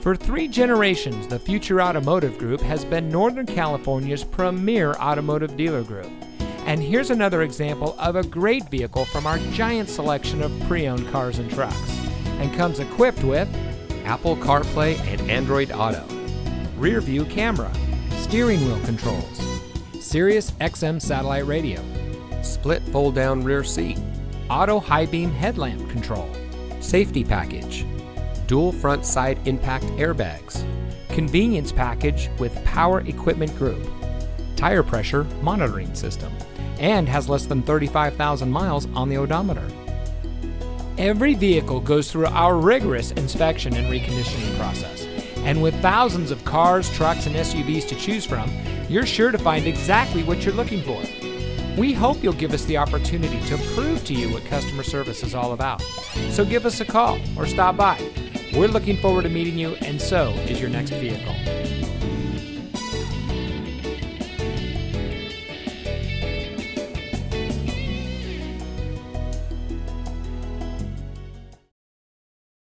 For 3 generations, the Future Automotive Group has been Northern California's premier automotive dealer group. And here's another example of a great vehicle from our giant selection of pre-owned cars and trucks. And comes equipped with Apple CarPlay and Android Auto, rear view camera, steering wheel controls, Sirius XM satellite radio, split fold down rear seat, auto high beam headlamp control, safety package, dual front side impact airbags, convenience package with power equipment group, tire pressure monitoring system, and has less than 35,000 miles on the odometer. Every vehicle goes through our rigorous inspection and reconditioning process. And with thousands of cars, trucks, and SUVs to choose from, you're sure to find exactly what you're looking for. We hope you'll give us the opportunity to prove to you what customer service is all about. So give us a call or stop by. We're looking forward to meeting you, and so is your next vehicle.